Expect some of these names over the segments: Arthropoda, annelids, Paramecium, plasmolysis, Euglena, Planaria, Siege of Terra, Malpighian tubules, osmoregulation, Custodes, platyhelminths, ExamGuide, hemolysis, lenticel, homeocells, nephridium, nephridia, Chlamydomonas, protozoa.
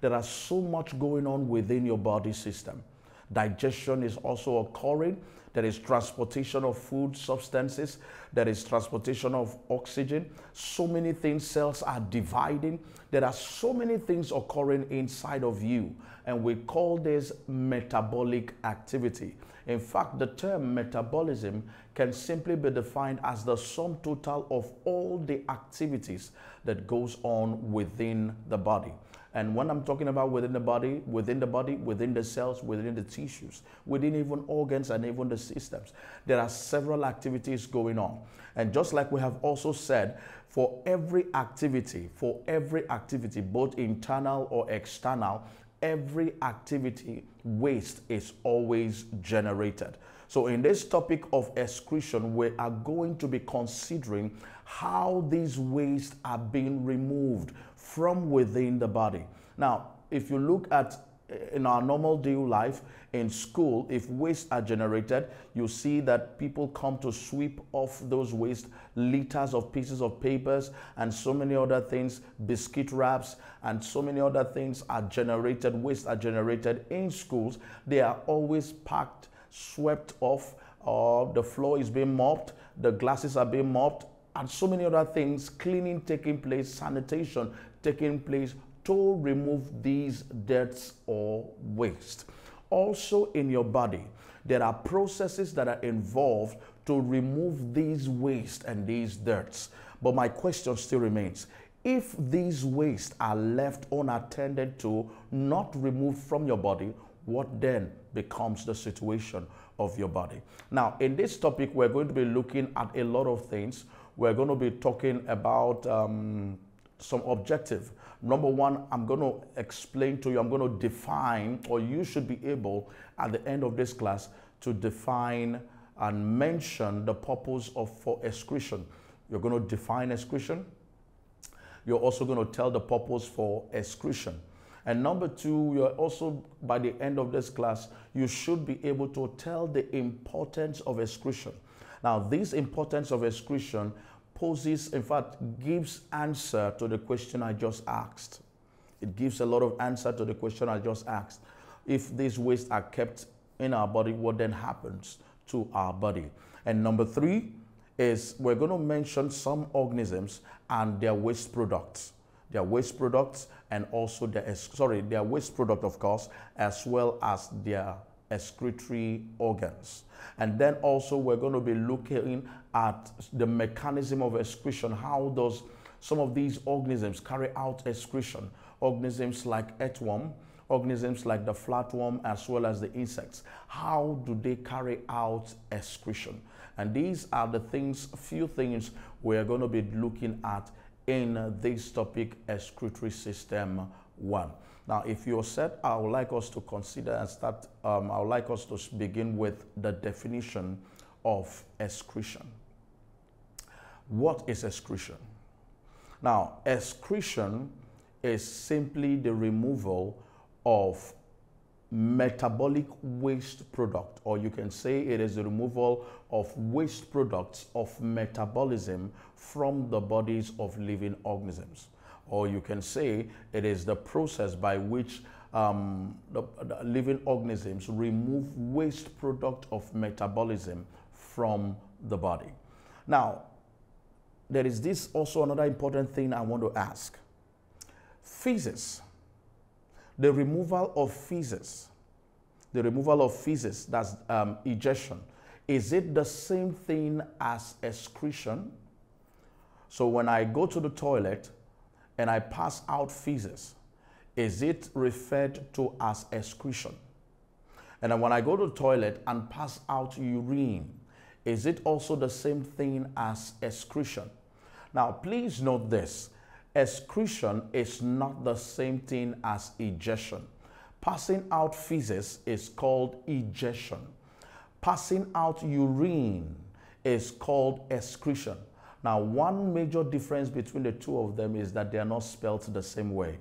There are so much going on within your body system. Digestion is also occurring. There is transportation of food substances. There is transportation of oxygen. So many things, cells are dividing. There are so many things occurring inside of you, and we call this metabolic activity. In fact, the term metabolism can simply be defined as the sum total of all the activities that goes on within the body. And when I'm talking about within the body, within the cells, within the tissues, within even organs and even the systems, there are several activities going on. And just like we have also said, for every activity, both internal or external, every activity, waste is always generated. So in this topic of excretion, we are going to be considering how these wastes are being removed from within the body. Now, if you look at in our normal day life, in school, if wastes are generated, you see that people come to sweep off those waste, liters of pieces of papers and so many other things, biscuit wraps and so many other things are generated, waste are generated in schools. They are always packed, swept off, the floor is being mopped, the glasses are being mopped, and so many other things, cleaning taking place, sanitation taking place, to remove these deaths or waste. Also in your body, there are processes that are involved to remove these waste and these deaths. But my question still remains, if these wastes are left unattended to, not removed from your body, what then becomes the situation of your body? Now, in this topic, we're going to be looking at a lot of things. We're going to be talking about some objective. Number one, I'm going to explain to you, I'm going to define, or you should be able at the end of this class to define and mention the purpose for excretion. You're going to define excretion. You're also going to tell the purpose for excretion. And number two, you're also, by the end of this class, you should be able to tell the importance of excretion. Now, this importance of excretion poses, in fact, gives answer to the question I just asked. It gives a lot of answer to the question I just asked. If these wastes are kept in our body, what then happens to our body? And number three is we're going to mention some organisms and their waste products. Their waste products and also their waste product, of course, as well as their excretory organs. And then also we're going to be looking at the mechanism of excretion. How does some of these organisms carry out excretion? Organisms like earthworm, organisms like the flatworm, as well as the insects. How do they carry out excretion? And these are the things, few things we are going to be looking at in this topic, excretory system 1. Now, if you're set, I would like us to consider and start, I would like us to begin with the definition of excretion. What is excretion? Now, excretion is simply the removal of metabolic waste product, or you can say it is the removal of waste products of metabolism from the bodies of living organisms. Or you can say it is the process by which the living organisms remove waste product of metabolism from the body. Now, there is this also another important thing I want to ask. Feces, the removal of feces, that's ejection. Is it the same thing as excretion? So when I go to the toilet and I pass out feces, is it referred to as excretion? And then when I go to the toilet and pass out urine, is it also the same thing as excretion? Now, please note this. Excretion is not the same thing as ejection. Passing out feces is called ejection. Passing out urine is called excretion. Now, one major difference between the two of them is that they are not spelled the same way.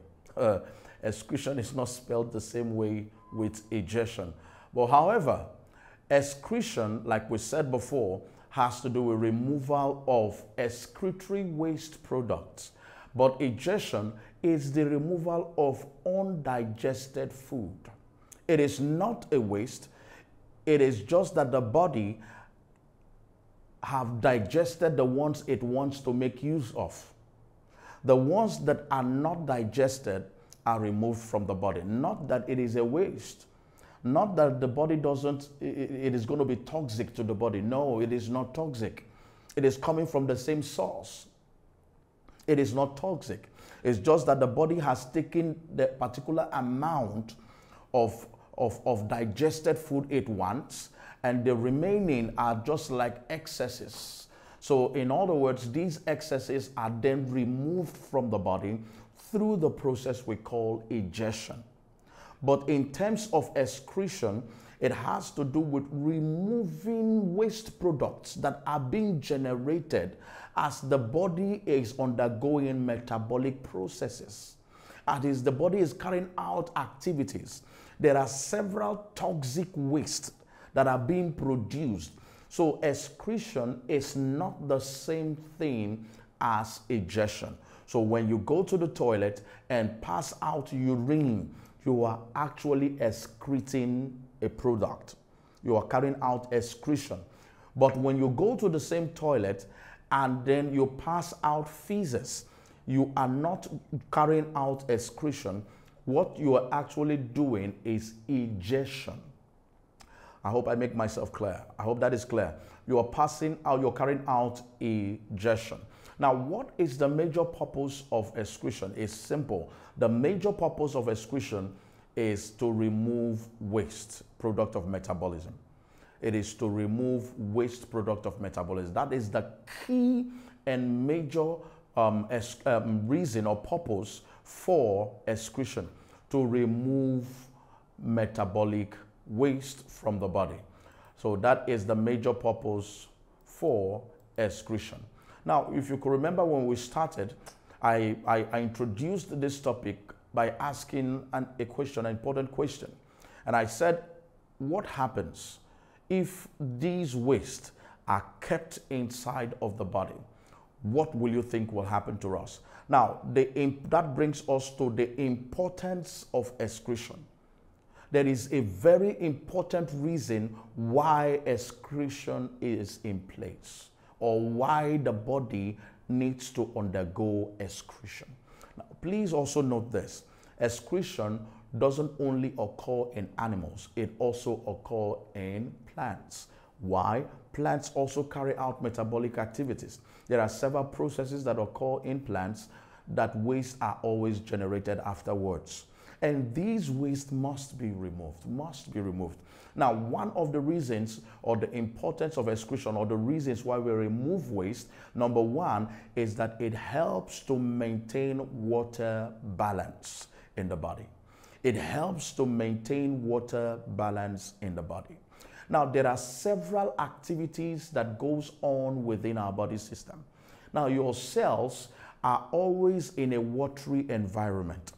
Excretion is not spelled the same way with ejection. But however, excretion, like we said before, has to do with removal of excretory waste products. But digestion is the removal of undigested food. It is not a waste. It is just that the body have digested the ones it wants to make use of. The ones that are not digested are removed from the body. Not that it is a waste. Not that the body doesn't, it is going to be toxic to the body. No, it is not toxic. It is coming from the same source. It is not toxic. It's just that the body has taken the particular amount of digested food it wants, and the remaining are just like excesses. So in other words, these excesses are then removed from the body through the process we call egestion. But in terms of excretion, it has to do with removing waste products that are being generated as the body is undergoing metabolic processes. That is, the body is carrying out activities. There are several toxic wastes that are being produced. So excretion is not the same thing as egestion. So when you go to the toilet and pass out urine, you are actually excreting a product. You are carrying out excretion. But when you go to the same toilet and then you pass out feces, you are not carrying out excretion. What you are actually doing is egestion. I hope I make myself clear. I hope that is clear. You are passing out, you're carrying out egestion. Now, what is the major purpose of excretion? It's simple. The major purpose of excretion is to remove waste product of metabolism. It is to remove waste product of metabolism. That is the key and major reason or purpose for excretion, to remove metabolic waste from the body. So that is the major purpose for excretion. Now, if you could remember when we started, I introduced this topic by asking an important question. And I said, what happens if these wastes are kept inside of the body? What will you think will happen to us? Now, that brings us to the importance of excretion. There is a very important reason why excretion is in place, or why the body needs to undergo excretion. Now, please also note this. Excretion doesn't only occur in animals. It also occurs in plants. Why? Plants also carry out metabolic activities. There are several processes that occur in plants that wastes are always generated afterwards. And these wastes must be removed, must be removed. Now, one of the reasons or the importance of excretion, or the reasons why we remove waste, number one, is that it helps to maintain water balance in the body. It helps to maintain water balance in the body. Now, there are several activities that goes on within our body system. Now, your cells are always in a watery environment.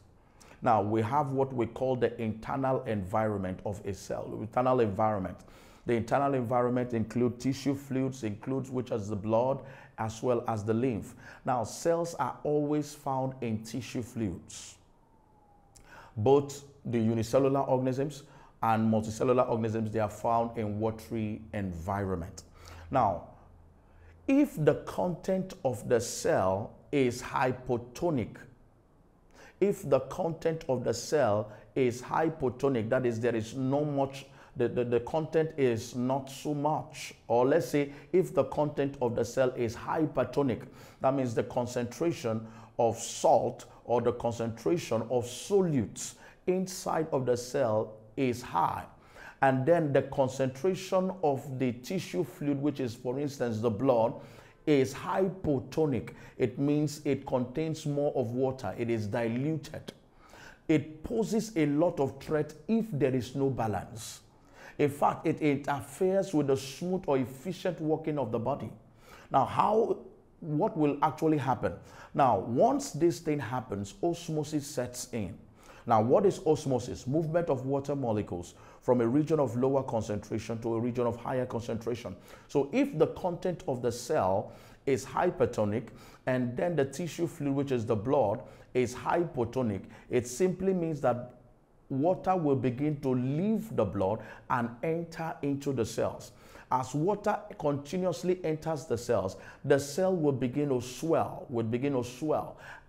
Now, we have what we call the internal environment of a cell, the internal environment. The internal environment includes tissue fluids, includes which is the blood, as well as the lymph. Now, cells are always found in tissue fluids. Both the unicellular organisms and multicellular organisms, they are found in watery environment. Now, if the content of the cell is hypotonic, if the content of the cell is hypotonic, that is, there is no much, the content is not so much, or let's say if the content of the cell is hypertonic, that means the concentration of salt or the concentration of solutes inside of the cell is high, and then the concentration of the tissue fluid, which is, for instance, the blood, is hypotonic. It means it contains more of water. It is diluted. It poses a lot of threat if there is no balance. In fact, it interferes with the smooth or efficient working of the body. Now, what will actually happen? Now, once this thing happens, osmosis sets in. Now, what is osmosis? Movement of water molecules from a region of lower concentration to a region of higher concentration. So if the content of the cell is hypertonic and then the tissue fluid, which is the blood, is hypotonic, it simply means that water will begin to leave the blood and enter into the cells. As water continuously enters the cells, the cell will begin to swell,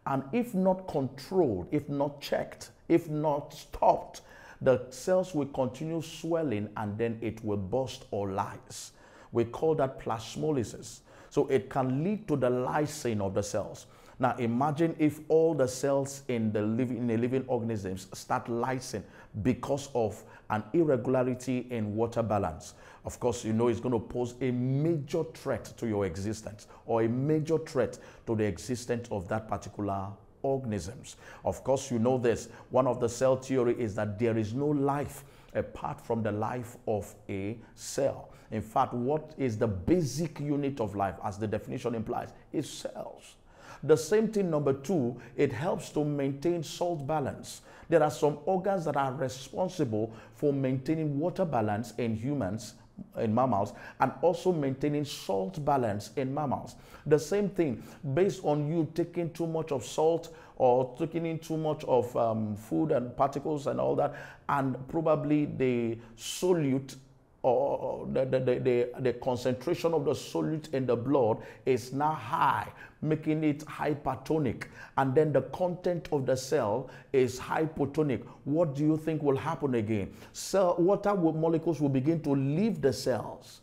and if not controlled, if not checked, if not stopped, the cells will continue swelling and then it will burst or lyse. We call that plasmolysis. So it can lead to the lysing of the cells. Now imagine if all the cells in the living organisms start lysing because of an irregularity in water balance. Of course, you know it's going to pose a major threat to your existence, or a major threat to the existence of that particular organisms. Of course, you know this. One of the cell theory is that there is no life apart from the life of a cell. In fact, what is the basic unit of life, as the definition implies, is cells. The same thing, number two, it helps to maintain salt balance. There are some organs that are responsible for maintaining water balance in humans, in mammals, and also maintaining salt balance in mammals. The same thing, based on you taking too much of salt or taking in too much of food and particles and all that, and probably the solute, or the concentration of the solute in the blood is now high, making it hypertonic, and then the content of the cell is hypotonic. What do you think will happen again? Cell water molecules will begin to leave the cells,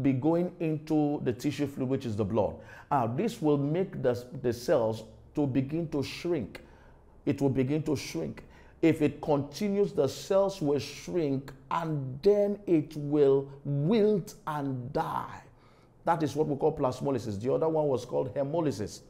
be going into the tissue fluid, which is the blood. This will make the cells to begin to shrink. It will begin to shrink. If it continues, the cells will shrink and then it will wilt and die. That is what we call plasmolysis. The other one was called hemolysis.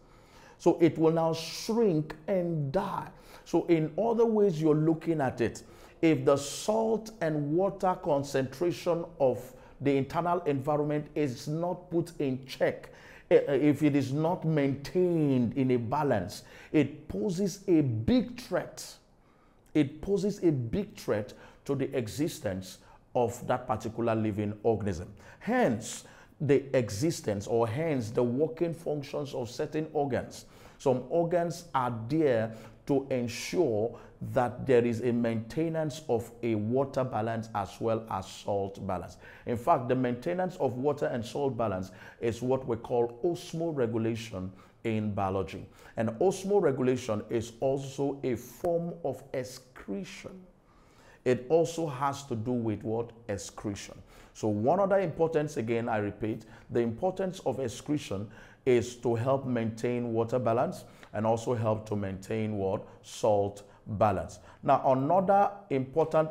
So it will now shrink and die. So in other ways you're looking at it, if the salt and water concentration of the internal environment is not put in check, if it is not maintained in a balance, it poses a big threat. It poses a big threat to the existence of that particular living organism. Hence, the existence, or hence the working functions of certain organs. Some organs are there to ensure that there is a maintenance of a water balance as well as salt balance. In fact, the maintenance of water and salt balance is what we call osmoregulation in biology. And osmoregulation is also a form of excretion. It also has to do with what? Excretion. So one other importance, again I repeat, the importance of excretion is to help maintain water balance and also help to maintain what? Salt balance. Now another important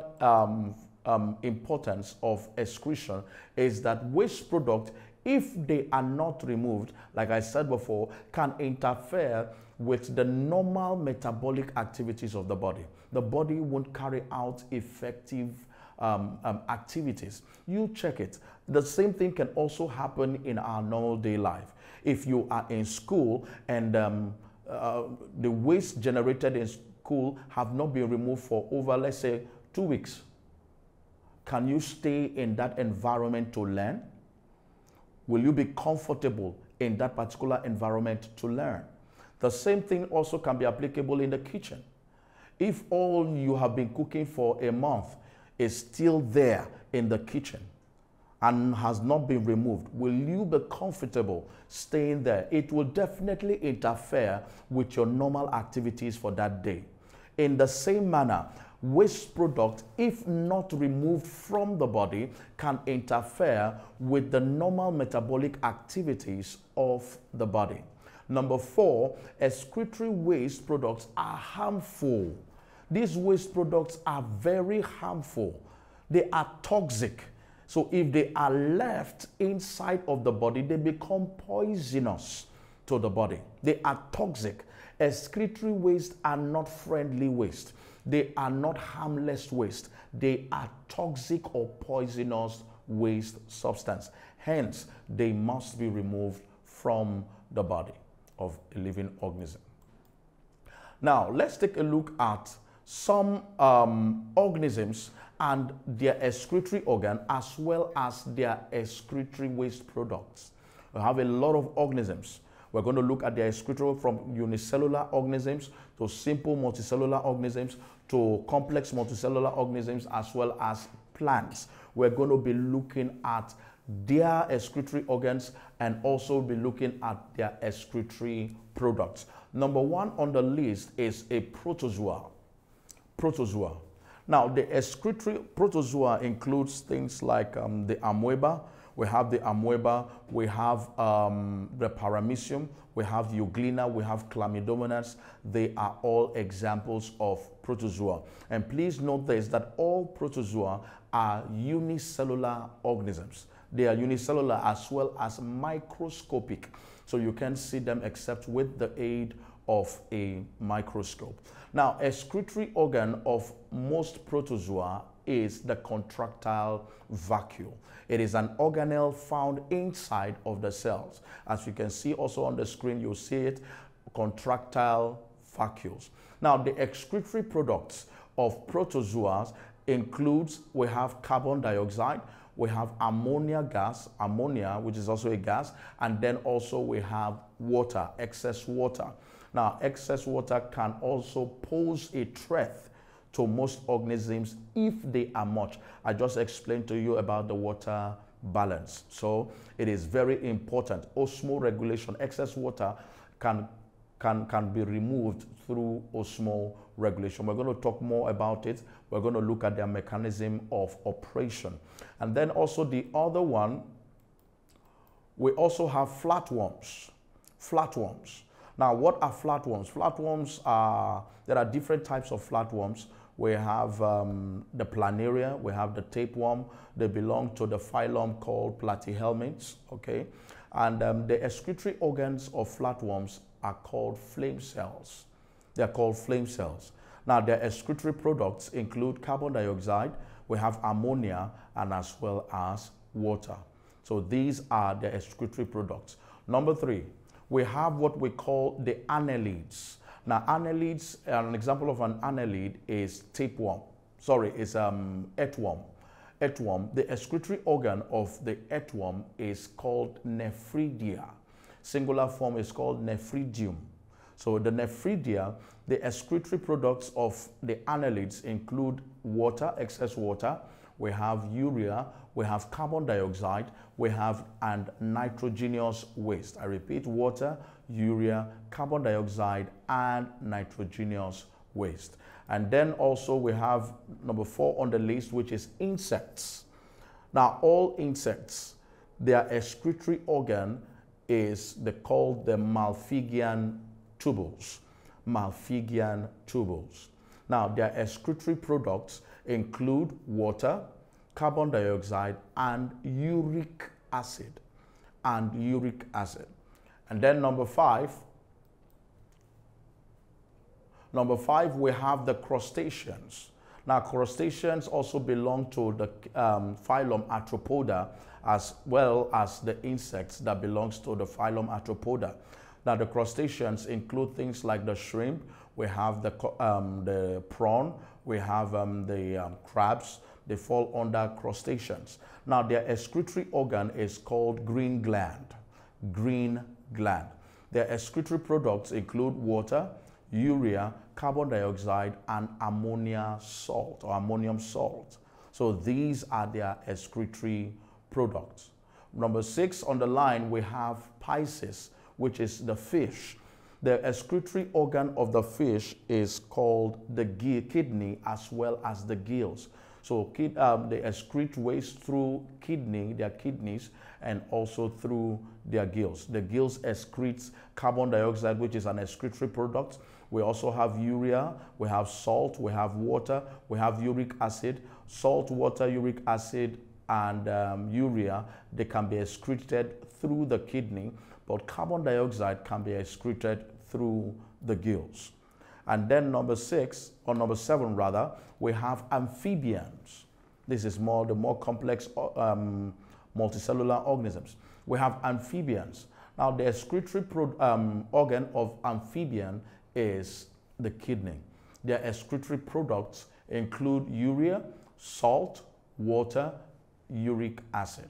importance of excretion is that waste products, if they are not removed, like I said before, can interfere with the normal metabolic activities of the body. The body won't carry out effective activities. You check it. The same thing can also happen in our normal day life. If you are in school and the waste generated in school have not been removed for over, let's say, 2 weeks, can you stay in that environment to learn? Will you be comfortable in that particular environment to learn? The same thing also can be applicable in the kitchen. If all you have been cooking for a month is still there in the kitchen and has not been removed, will you be comfortable staying there? It will definitely interfere with your normal activities for that day. In the same manner, waste product, if not removed from the body, can interfere with the normal metabolic activities of the body. Number four, excretory waste products are harmful. These waste products are very harmful. They are toxic. So if they are left inside of the body, they become poisonous to the body. They are toxic. Excretory waste are not friendly waste. They are not harmless waste. They are toxic or poisonous waste substance. Hence, they must be removed from the body of a living organism. Now, let's take a look at some organisms and their excretory organ, as well as their excretory waste products. We have a lot of organisms. We're going to look at their excretory, from unicellular organisms to simple multicellular organisms to complex multicellular organisms, as well as plants. We're going to be looking at their excretory organs and also be looking at their excretory products. Number one on the list is a protozoa. Protozoa. Now, the excretory protozoa includes things like the amoeba. We have the amoeba, we have the paramecium, we have euglena, we have chlamydomonas. They are all examples of protozoa. And please note this, that all protozoa are unicellular organisms. They are unicellular as well as microscopic. So you can't see them except with the aid of a microscope. Now, excretory organ of most protozoa is the contractile vacuole. It is an organelle found inside of the cells. As you can see also on the screen, you'll see it, contractile vacuoles. Now, the excretory products of protozoas includes, we have carbon dioxide, we have ammonia gas, ammonia, which is also a gas, and then also we have water, excess water. Now, excess water can also pose a threat to most organisms if they are much. I just explained to you about the water balance. So it is very important. Osmoregulation, excess water can be removed through osmoregulation. We're going to talk more about it. We're going to look at their mechanism of operation. And then also the other one, we also have flatworms. Flatworms. Now, what are flatworms? Flatworms are, there are different types of flatworms. We have the planaria, we have the tapeworm. They belong to the phylum called platyhelminths, okay? And the excretory organs of flatworms are called flame cells. They are called flame cells. Now, their excretory products include carbon dioxide, we have ammonia, and as well as water. So these are the excretory products. Number three, we have what we call the annelids. Now, annelids, an example of an annelid is tapeworm. Sorry, is earthworm. Earthworm, the excretory organ of the earthworm is called nephridia. Singular form is called nephridium. So the nephridia, the excretory products of the annelids include water, excess water. We have urea, we have carbon dioxide, we have and nitrogenous waste. I repeat, water, urea, carbon dioxide, and nitrogenous waste. And then also we have number four on the list, which is insects. Now, all insects, their excretory organ is called the Malpighian tubules. Malpighian tubules. Now, their excretory products include water, carbon dioxide, and uric acid, And then number five, we have the crustaceans. Now, crustaceans also belong to the phylum Arthropoda, as well as the insects that belongs to the phylum Arthropoda. Now, the crustaceans include things like the shrimp, we have the prawn, we have the crabs. They fall under crustaceans. Now, their excretory organ is called green gland. Green gland. Their excretory products include water, urea, carbon dioxide, and ammonia salt or ammonium salt. So these are their excretory products. Number six on the line, we have Pisces, which is the fish. The excretory organ of the fish is called the kidney, as well as the gills. So they excrete waste through their kidneys, and also through their gills. The gills excretes carbon dioxide, which is an excretory product. We also have urea, we have salt, we have water, we have uric acid. Salt, water, uric acid, and urea, they can be excreted through the kidney, but carbon dioxide can be excreted through the gills. And then number seven, we have amphibians. This is more the more complex multicellular organisms. We have amphibians. Now, the excretory organ of amphibian is the kidney. Their excretory products include urea, salt, water, uric acid.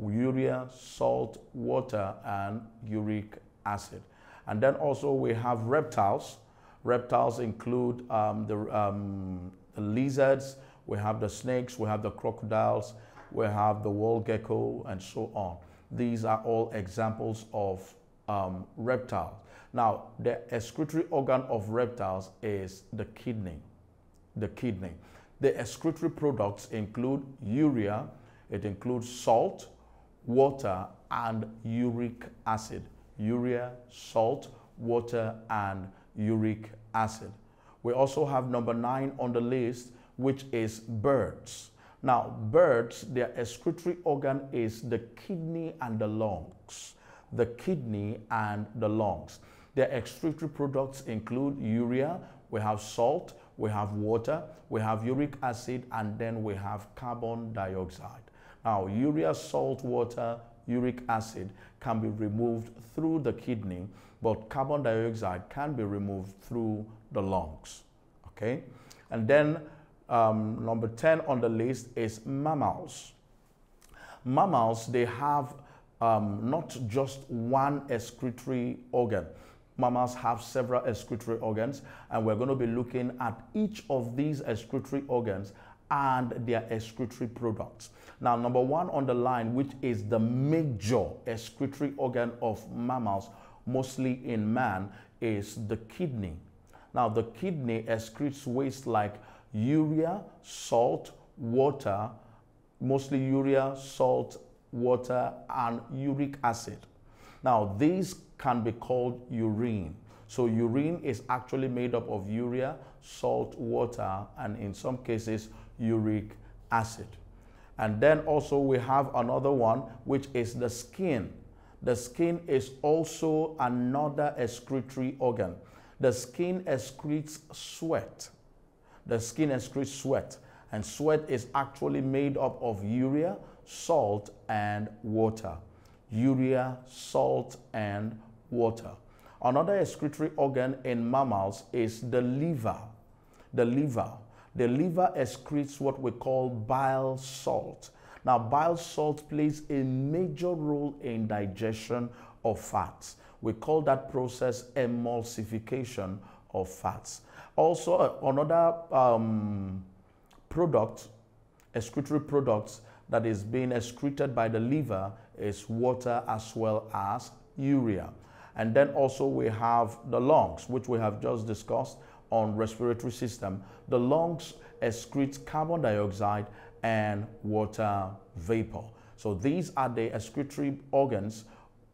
Urea, salt, water, and uric acid. And then also we have reptiles. Reptiles include the lizards, we have the snakes, we have the crocodiles, we have the wall gecko, and so on. These are all examples of reptiles. Now, the excretory organ of reptiles is the kidney. The kidney. The excretory products include urea, it includes salt, water, and uric acid. Urea, salt, water, and uric acid. We also have number 9 on the list, which is birds. Now, birds, their excretory organ is the kidney and the lungs. The kidney and the lungs. Their excretory products include urea, we have salt, we have water, we have uric acid, and then we have carbon dioxide. Now, urea, salt, water, uric acid can be removed through the kidney, but carbon dioxide can be removed through the lungs. Okay? And then number 10 on the list is mammals. Mammals, they have not just one excretory organ. Mammals have several excretory organs, and we're going to be looking at each of these excretory organs and their excretory products. Now, number 1 on the line, which is the major excretory organ of mammals, mostly in man, is the kidney. Now, the kidney excretes waste like urea, salt, water, mostly urea, salt, water, and uric acid. Now, these can be called urine. So urine is actually made up of urea, salt, water, and in some cases, uric acid. And then also we have another one, which is the skin. The skin is also another excretory organ. The skin excretes sweat. The skin excretes sweat. And sweat is actually made up of urea, salt, and water. Urea, salt, and water. Another excretory organ in mammals is the liver. The liver. The liver excretes what we call bile salt. Now, bile salt plays a major role in digestion of fats. We call that process emulsification of fats. Also, another product, excretory products, that is being excreted by the liver is water as well as urea. And then also we have the lungs, which we have just discussed on respiratory system. The lungs excrete carbon dioxide and water vapor. So these are the excretory organs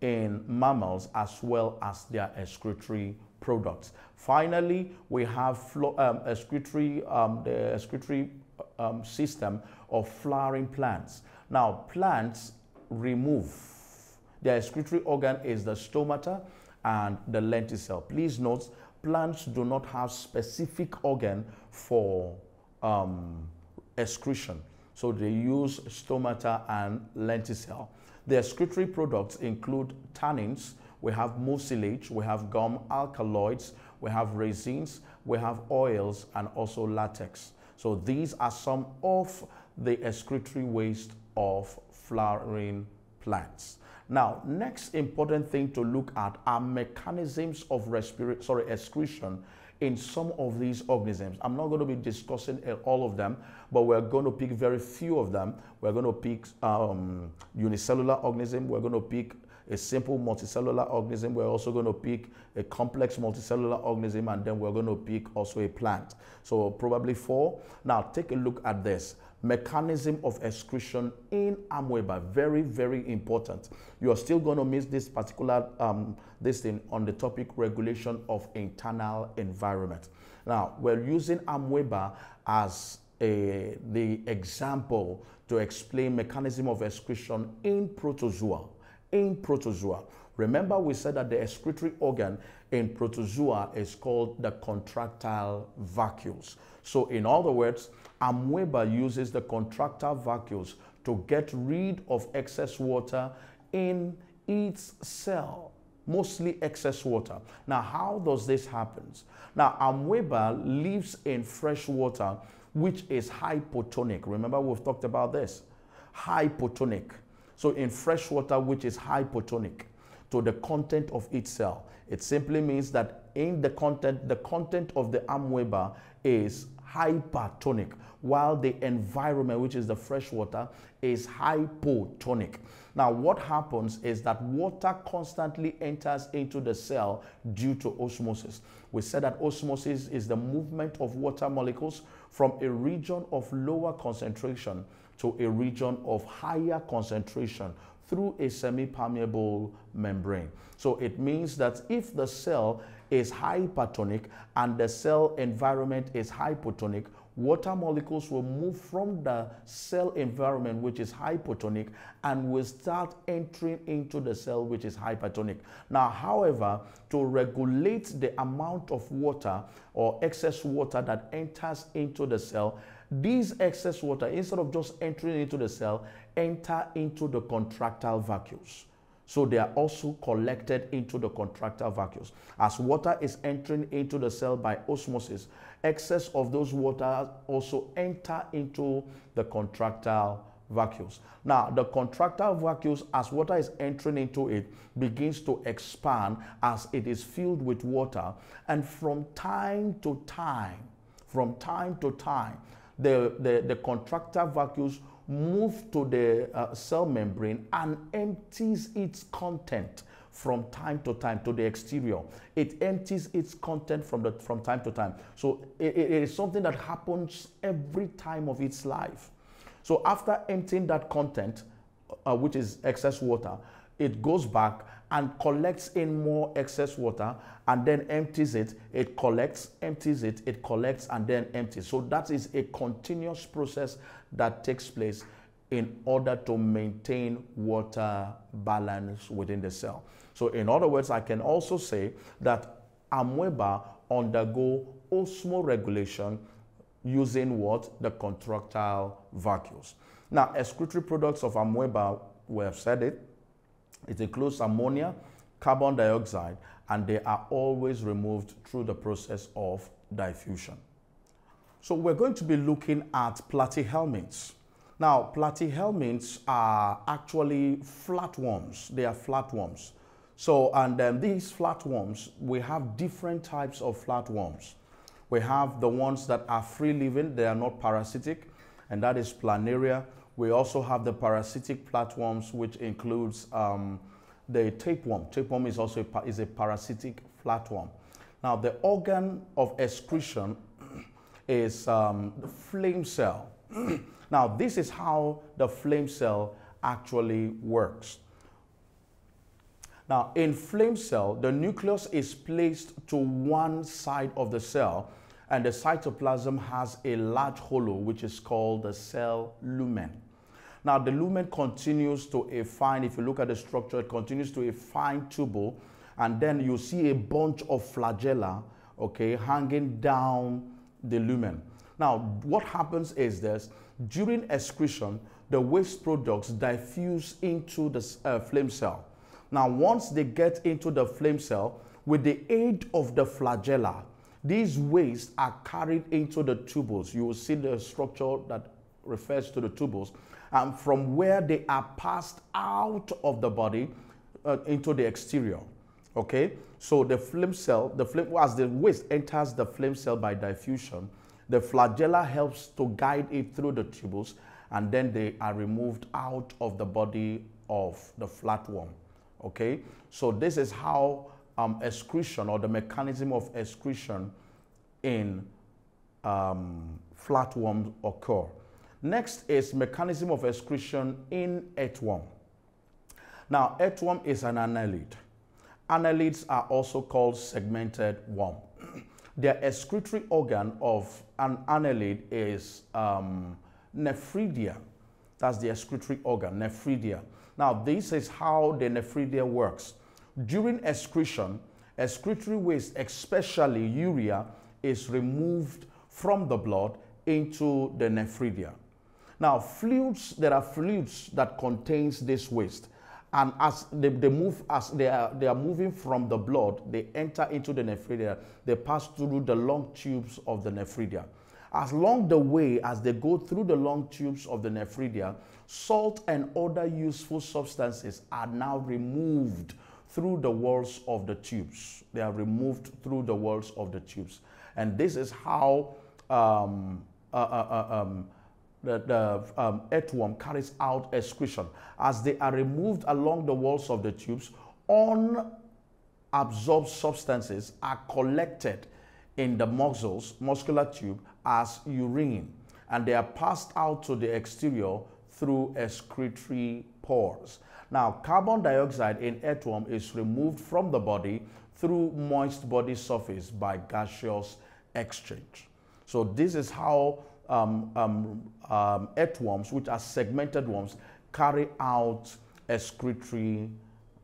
in mammals as well as their excretory products. Finally, we have the excretory system of flowering plants. Now, plants remove. Their excretory organ is the stomata and the lenticel. Please note, plants do not have specific organ for excretion. So they use stomata and lenticel. The excretory products include tannins, we have mucilage, we have gum alkaloids, we have resins, we have oils, and also latex. So these are some of the excretory waste of flowering plants. Now, next important thing to look at are mechanisms of excretion in some of these organisms. I'm not going to be discussing all of them, but we're going to pick very few of them. We're going to pick unicellular organism. We're going to pick a simple multicellular organism. We're also going to pick a complex multicellular organism, and then we're going to pick also a plant. So probably 4. Now, take a look at this. Mechanism of excretion in amoeba, very, very important. You are still going to miss this particular this thing on the topic regulation of internal environment. Now, we're using amoeba as the example to explain mechanism of excretion in protozoa. In protozoa. Remember we said that the excretory organ in protozoa is called the contractile vacuoles. So in other words, amoeba uses the contractile vacuoles to get rid of excess water in its cell. mostly excess water. Now, how does this happen? Now, amoeba lives in fresh water, which is hypotonic. Remember, we've talked about this. Hypotonic. So in fresh water, which is hypotonic to the content of each cell. It simply means that in the content of the amoeba is hypertonic, while the environment, which is the fresh water, is hypotonic. Now, what happens is that water constantly enters into the cell due to osmosis. We said that osmosis is the movement of water molecules from a region of lower concentration to a region of higher concentration through a semi-permeable membrane. So it means that if the cell is hypertonic and the cell environment is hypotonic, water molecules will move from the cell environment, which is hypotonic, and will start entering into the cell, which is hypertonic. Now, however, to regulate the amount of water or excess water that enters into the cell, these excess water, instead of just entering into the cell, enter into the contractile vacuoles. So they are also collected into the contractile vacuoles. As water is entering into the cell by osmosis, excess of those waters also enter into the contractile vacuoles. Now, the contractile vacuoles, as water is entering into it, begins to expand as it is filled with water. And from time to time, the contractile vacuoles move to the cell membrane and empties its content from time to time to the exterior. It empties its content from time to time. So it is something that happens every time of its life. So after emptying that content, which is excess water, it goes back and collects in more excess water and then empties it. It collects, empties it, it collects, and then empties. So that is a continuous process that takes place in order to maintain water balance within the cell. So in other words, I can also say that amoeba undergo osmoregulation using what? The contractile vacuoles. Now, excretory products of amoeba, we have said it, it includes ammonia, carbon dioxide, and they are always removed through the process of diffusion. So we're going to be looking at platyhelminths. Now, platyhelminths are actually flatworms. They are flatworms. So, and these flatworms, we have different types of flatworms. We have the ones that are free-living. They are not parasitic, and that is planaria. We also have the parasitic flatworms, which includes the tapeworm. Tapeworm is also a parasitic flatworm. Now, the organ of excretion is the flame cell. Now, this is how the flame cell actually works. Now, in flame cell, the nucleus is placed to one side of the cell, and the cytoplasm has a large hollow, which is called the cell lumen. Now, the lumen continues to a fine, if you look at the structure, it continues to a fine tubule, and then you see a bunch of flagella, okay, hanging down the lumen. Now, what happens is this, during excretion, the waste products diffuse into the flame cell. Now, once they get into the flame cell, with the aid of the flagella, these wastes are carried into the tubules. You will see the structure that refers to the tubules, and from where they are passed out of the body into the exterior. Okay, so the flame cell, as the waste enters the flame cell by diffusion, the flagella helps to guide it through the tubules, and then they are removed out of the body of the flatworm. Okay, so this is how excretion, or the mechanism of excretion in flatworms occur. Next is mechanism of excretion in earthworm. Now, earthworm is an annelid. Annelids are also called segmented worm. The excretory organ of an annelid is nephridia. That's the excretory organ, nephridia. Now, this is how the nephridia works. During excretion, excretory waste, especially urea, is removed from the blood into the nephridia. Now, there are fluids that contains this waste, and as they move, as they are moving from the blood, they enter into the nephridia. They pass through the long tubes of the nephridia. Along the way, as they go through the long tubes of the nephridia, salt and other useful substances are now removed through the walls of the tubes. They are removed through the walls of the tubes. And this is how the earthworm carries out excretion. As they are removed along the walls of the tubes, unabsorbed substances are collected in the muscular tube as urine, and they are passed out to the exterior through excretory pores. Now, carbon dioxide in earthworm is removed from the body through moist body surface by gaseous exchange. So this is how earthworms, which are segmented worms, carry out excretory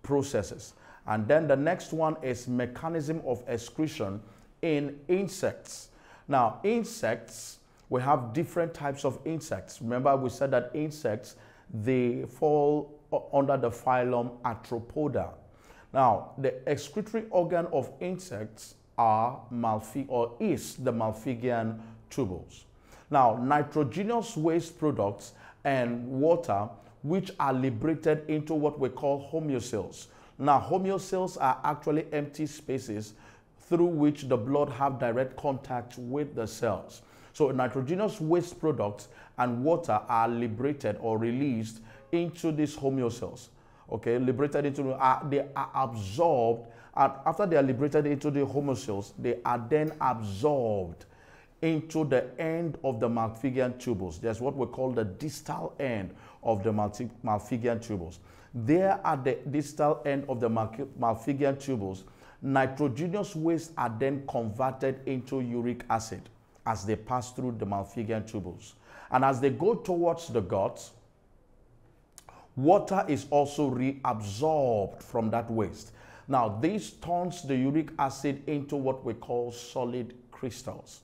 processes. And then the next one is mechanism of excretion in insects. Now, insects, we have different types of insects. Remember, we said that insects, they fall under the phylum Arthropoda. Now, the excretory organ of insects is the Malpighian tubules. Now, nitrogenous waste products and water, which are liberated into what we call homeocells. Now, homeocells are actually empty spaces through which the blood have direct contact with the cells. So nitrogenous waste products and water are liberated or released into these homeocells. Okay, liberated into, they are absorbed, and after they are liberated into the homeocells, they are then absorbed into the end of the Malpighian tubules. That's what we call the distal end of the Malpighian tubules. There at the distal end of the Malpighian tubules, nitrogenous wastes are then converted into uric acid as they pass through the Malpighian tubules. And as they go towards the gut, water is also reabsorbed from that waste. Now, this turns the uric acid into what we call solid crystals.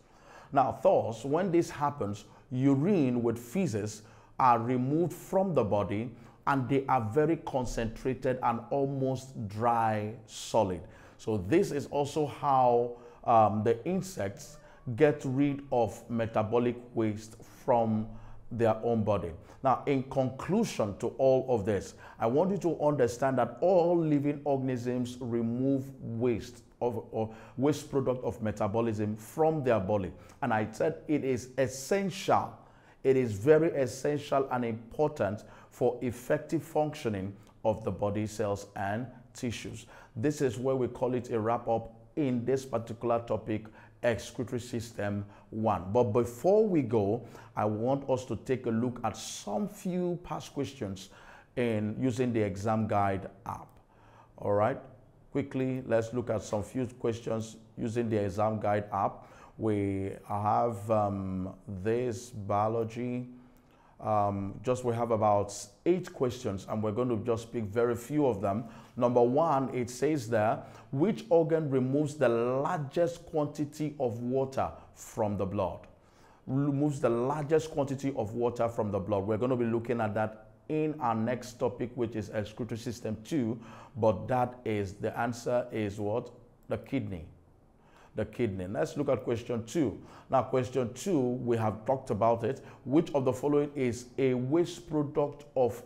Now, thus, when this happens, urine with feces are removed from the body, and they are very concentrated and almost dry solid. So this is also how the insects get rid of metabolic waste from their own body. Now, in conclusion to all of this, I want you to understand that all living organisms remove waste or waste product of metabolism from their body. And I said it is essential. It is very essential and important for effective functioning of the body cells and tissues. This is where we call it a wrap-up in this particular topic, excretory system 1. But before we go, I want us to take a look at some few past questions in using the exam guide app. All right, quickly, let's look at some few questions using the exam guide app. We have this biology. We have about 8 questions, and we're going to just pick very few of them. Number 1, it says there, which organ removes the largest quantity of water from the blood? Removes the largest quantity of water from the blood. We're going to be looking at that in our next topic, which is excretory system 2, but that is, the answer is what? The kidney. The kidney. Let's look at question 2. Now, question 2, we have talked about it. Which of the following is a waste product of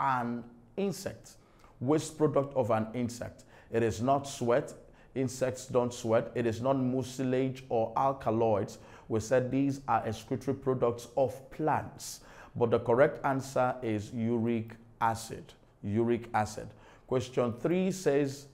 an insect? Waste product of an insect. It is not sweat. Insects don't sweat. It is not mucilage or alkaloids. We said these are excretory products of plants. But the correct answer is uric acid. Uric acid. Question 3 says,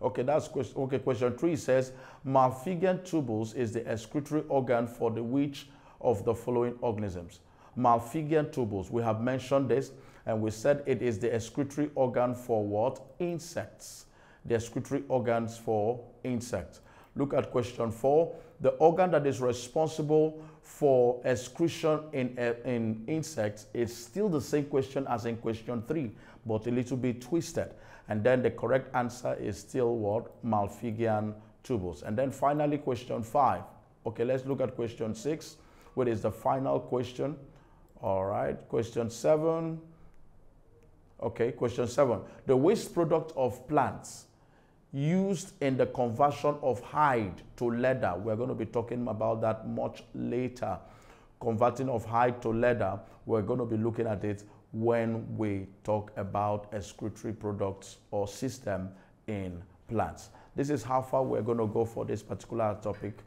okay, that's question. Okay, question 3 says, Malpighian tubules is the excretory organ for the which of the following organisms? Malpighian tubules. We have mentioned this, and we said it is the excretory organ for what? Insects. The excretory organs for insects. Look at question 4. The organ that is responsible for excretion in insects is still the same question as in question 3, but a little bit twisted. And then the correct answer is still what? Malpighian tubules. And then finally, question 5. Okay, let's look at question 6, which is the final question. All right, question 7. Okay, question 7. The waste product of plants used in the conversion of hide to leather. We're going to be talking about that much later. Converting of hide to leather. We're going to be looking at it when we talk about excretory products or system in plants. This is how far we're going to go for this particular topic.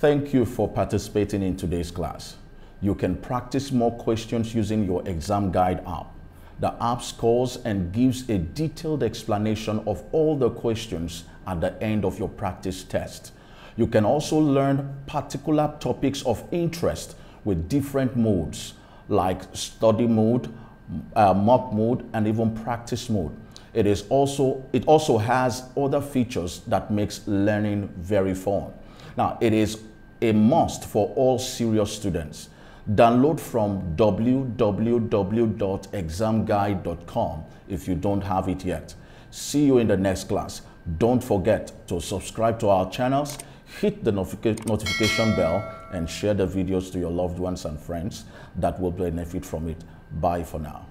Thank you for participating in today's class. You can practice more questions using your exam guide app. The app scores and gives a detailed explanation of all the questions at the end of your practice test. You can also learn particular topics of interest with different modes like study mode, mock mode, and even practice mode. It also has other features that makes learning very fun. Now, it is a must for all serious students. Download from www.examguide.com if you don't have it yet. See you in the next class. Don't forget to subscribe to our channels, hit the notification bell, and share the videos to your loved ones and friends that will benefit from it. Bye for now.